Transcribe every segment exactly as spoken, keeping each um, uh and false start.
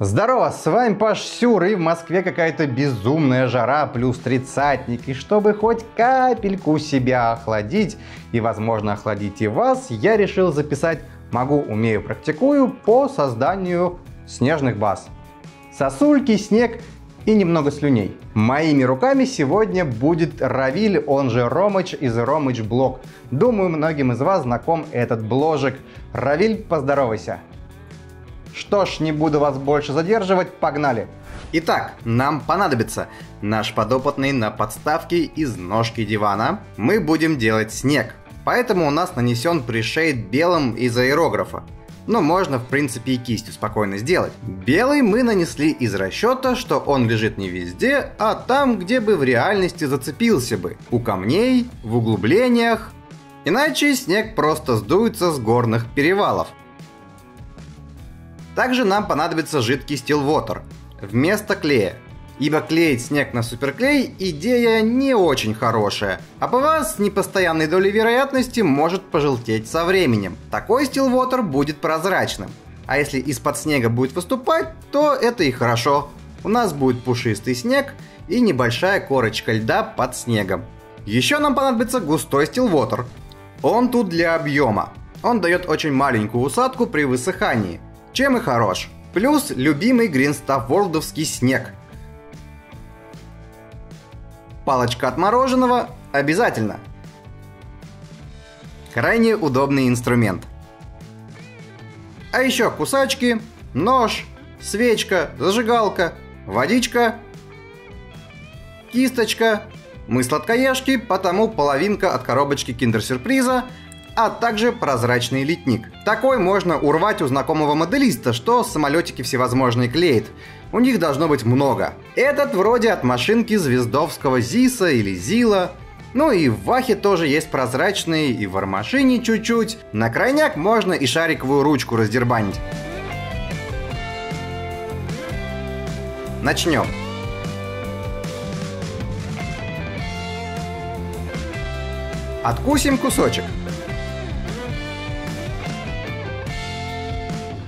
Здорово, с вами Паш Сюры, и в Москве какая-то безумная жара, плюс тридцатник, и чтобы хоть капельку себя охладить, и возможно охладить и вас, я решил записать «Могу, умею, практикую» по созданию снежных баз. Сосульки, снег и немного слюней. Моими руками сегодня будет Равиль, он же Ромыч из Ромыч Блог. Думаю, многим из вас знаком этот бложик. Равиль, поздоровайся. Что ж, не буду вас больше задерживать, погнали! Итак, нам понадобится наш подопытный на подставке из ножки дивана. Мы будем делать снег, поэтому у нас нанесен пришейд белым из аэрографа. Но можно, в принципе, и кистью спокойно сделать. Белый мы нанесли из расчета, что он лежит не везде, а там, где бы в реальности зацепился бы. У камней, в углублениях. Иначе снег просто сдуется с горных перевалов. Также нам понадобится жидкий стилвотер вместо клея, ибо клеить снег на суперклей идея не очень хорошая, а по вас с непостоянной долей вероятности может пожелтеть со временем. Такой стилвотер будет прозрачным, а если из-под снега будет выступать, то это и хорошо. У нас будет пушистый снег и небольшая корочка льда под снегом. Еще нам понадобится густой стилвотер, он тут для объема, он дает очень маленькую усадку при высыхании. Чем и хорош. Плюс любимый гринстаффордовский снег. Палочка от мороженого обязательно. Крайне удобный инструмент. А еще кусачки, нож, свечка, зажигалка, водичка, кисточка. Мы сладкоежки, потому половинка от коробочки Kinder Surprise, а также прозрачный литник. Такой можно урвать у знакомого моделиста, что самолетики всевозможные клеит. У них должно быть много. Этот вроде от машинки звездовского ЗИСа или Зила. Ну и в Вахе тоже есть прозрачные, и в армашине чуть-чуть. На крайняк можно и шариковую ручку раздербанить. Начнем. Откусим кусочек.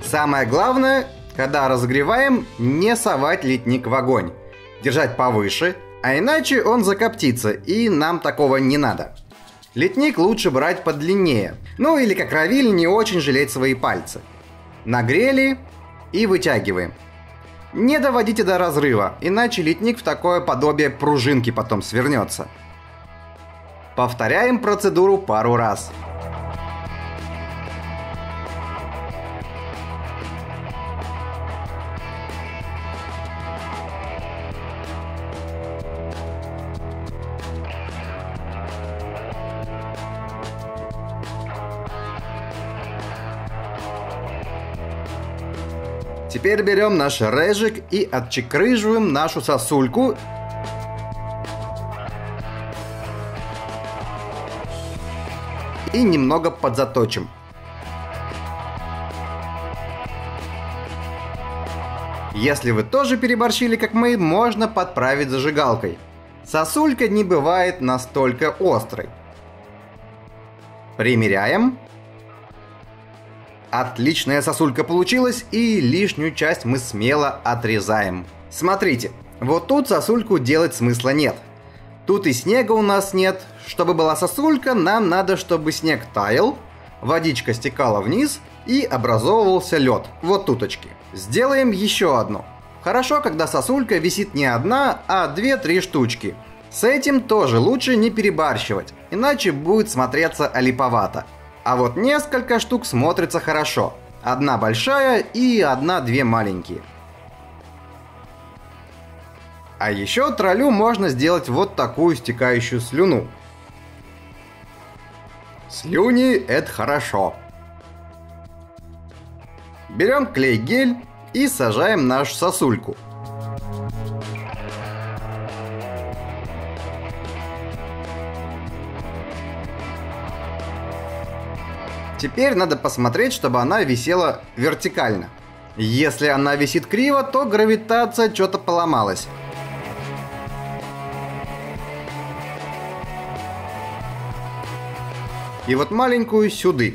Самое главное, когда разогреваем, не совать литник в огонь. Держать повыше, а иначе он закоптится, и нам такого не надо. Литник лучше брать подлиннее, ну или как Равиль не очень жалеть свои пальцы. Нагрели и вытягиваем. Не доводите до разрыва, иначе литник в такое подобие пружинки потом свернется. Повторяем процедуру пару раз. Теперь берем наш режик и отчекрыживаем нашу сосульку. И немного подзаточим. Если вы тоже переборщили, как мы, можно подправить зажигалкой. Сосулька не бывает настолько острой. Примеряем. Отличная сосулька получилась, и лишнюю часть мы смело отрезаем. Смотрите, вот тут сосульку делать смысла нет. Тут и снега у нас нет. Чтобы была сосулька, нам надо, чтобы снег таял, водичка стекала вниз и образовывался лед. Вот туточки. Сделаем еще одну. Хорошо, когда сосулька висит не одна, а две-три штучки. С этим тоже лучше не перебарщивать, иначе будет смотреться олиповато. А вот несколько штук смотрится хорошо. Одна большая и одна-две маленькие. А еще троллю можно сделать вот такую стекающую слюну. Слюни – это хорошо. Берем клей-гель и сажаем нашу сосульку. Теперь надо посмотреть, чтобы она висела вертикально. Если она висит криво, то гравитация что-то поломалась. И вот маленькую сюда.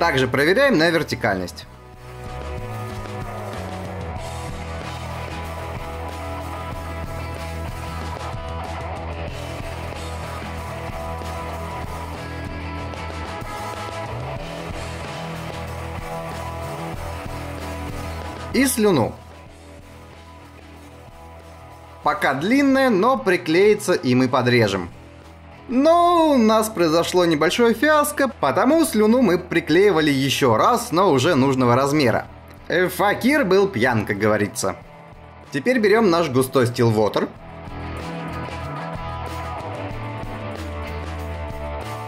Также проверяем на вертикальность. И слюну. Пока длинная, но приклеится и мы подрежем. Но у нас произошло небольшое фиаско, потому слюну мы приклеивали еще раз, но уже нужного размера. Факир был пьян, как говорится. Теперь берем наш густой Still Water.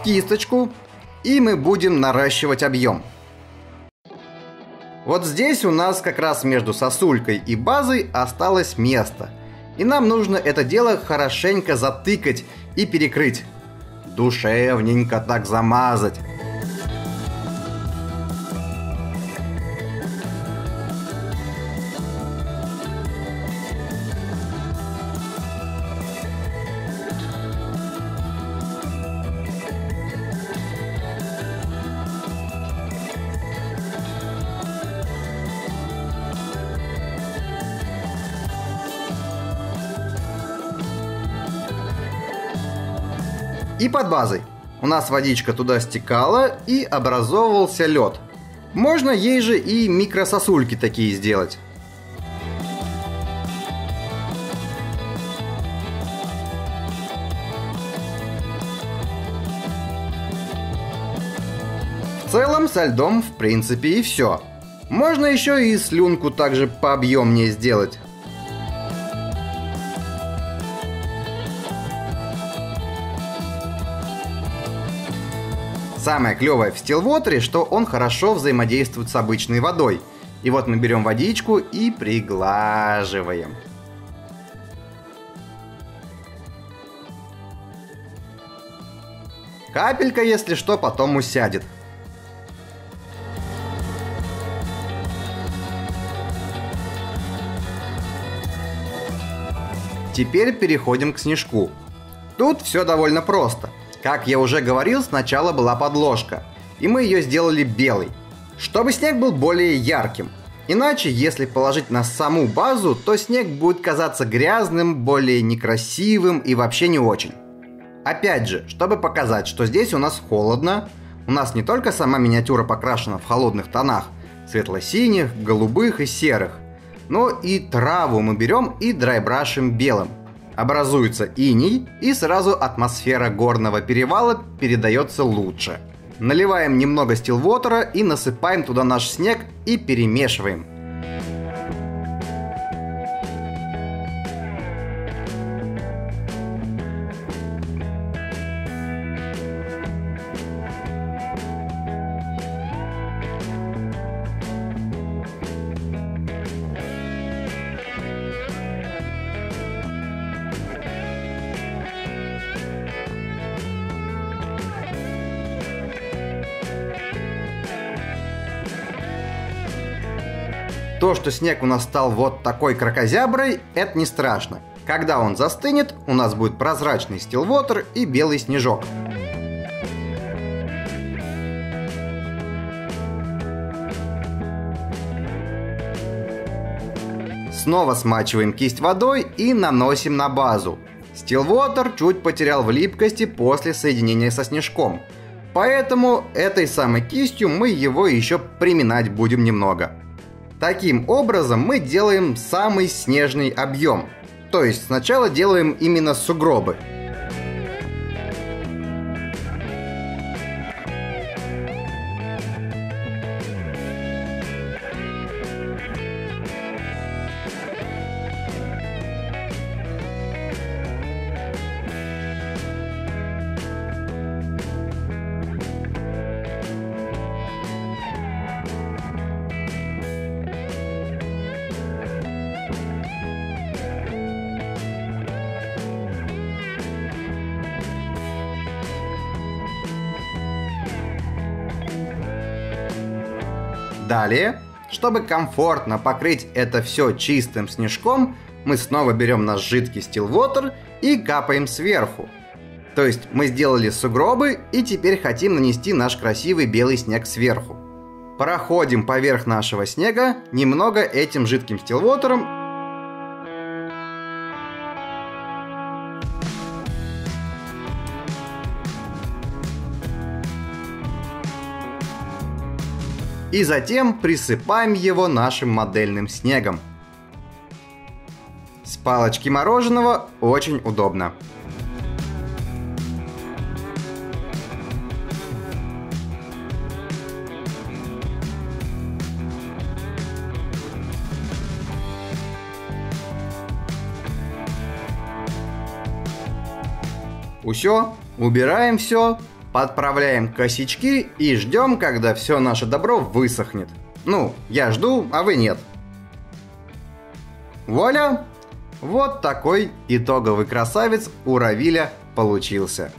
Кисточку. И мы будем наращивать объем. Вот здесь у нас как раз между сосулькой и базой осталось место. И нам нужно это дело хорошенько затыкать и перекрыть. Душевненько так замазать. И под базой. У нас водичка туда стекала и образовывался лед. Можно ей же и микрососульки такие сделать. В целом со льдом в принципе и все. Можно еще и слюнку также пообъемнее сделать. Самое клевое в стилвотере, что он хорошо взаимодействует с обычной водой. И вот мы берем водичку и приглаживаем. Капелька, если что, потом усядет. Теперь переходим к снежку. Тут все довольно просто. Как я уже говорил, сначала была подложка, и мы ее сделали белой, чтобы снег был более ярким. Иначе, если положить на саму базу, то снег будет казаться грязным, более некрасивым и вообще не очень. Опять же, чтобы показать, что здесь у нас холодно, у нас не только сама миниатюра покрашена в холодных тонах, светло-синих, голубых и серых, но и траву мы берем и драйбрашим белым. Образуется иней, и сразу атмосфера горного перевала передается лучше. Наливаем немного стилвотера и насыпаем туда наш снег и перемешиваем. То, что снег у нас стал вот такой кракозяброй, это не страшно. Когда он застынет, у нас будет прозрачный стилвотер и белый снежок. Снова смачиваем кисть водой и наносим на базу. Стилвотер чуть потерял в липкости после соединения со снежком. Поэтому этой самой кистью мы его еще приминать будем немного. Таким образом мы делаем самый снежный объем, то есть сначала делаем именно сугробы. Далее, чтобы комфортно покрыть это все чистым снежком, мы снова берем наш жидкий стилвотер и капаем сверху. То есть мы сделали сугробы и теперь хотим нанести наш красивый белый снег сверху. Проходим поверх нашего снега немного этим жидким стилвотером. И затем присыпаем его нашим модельным снегом. С палочки мороженого очень удобно. Усё, убираем все, подправляем косячки и ждем, когда все наше добро высохнет. Ну, я жду, а вы нет. Вуаля! Вот такой итоговый красавец у Равиля получился.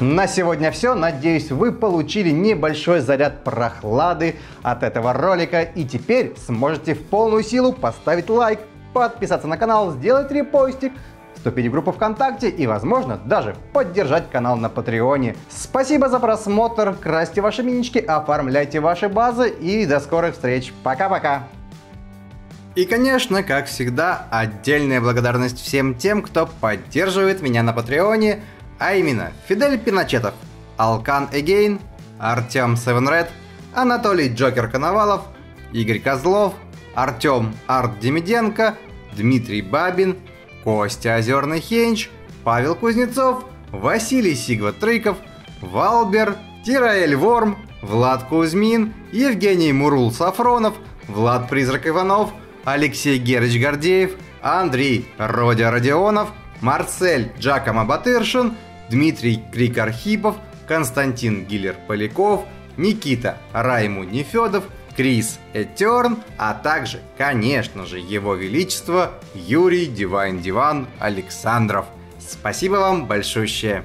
На сегодня все. Надеюсь, вы получили небольшой заряд прохлады от этого ролика и теперь сможете в полную силу поставить лайк, подписаться на канал, сделать репостик, вступить в группу ВКонтакте и, возможно, даже поддержать канал на Патреоне. Спасибо за просмотр, красьте ваши минички, оформляйте ваши базы и до скорых встреч. Пока-пока! И, конечно, как всегда, отдельная благодарность всем тем, кто поддерживает меня на Патреоне, а именно Фидель Пиночетов, Алкан Эгейн, Артем Севенред, Анатолий Джокер Коновалов, Игорь Козлов, Артем Арт Демиденко, Дмитрий Бабин, Костя Озерный Хенч, Павел Кузнецов, Василий Сигват Риков, Валбер, Тираэль Ворм, Влад Кузьмин, Евгений Мурул Сафронов, Влад Призрак Иванов, Алексей Герыч Гордеев, Андрей Родя Родионов, Марсель Джакома Батыршин, Дмитрий Крикорхипов, Константин Гиллер Поляков, Никита Райму Нефедов, Крис Этерн, а также, конечно же, Его Величество Юрий Дивайн Диван Александров. Спасибо вам большое!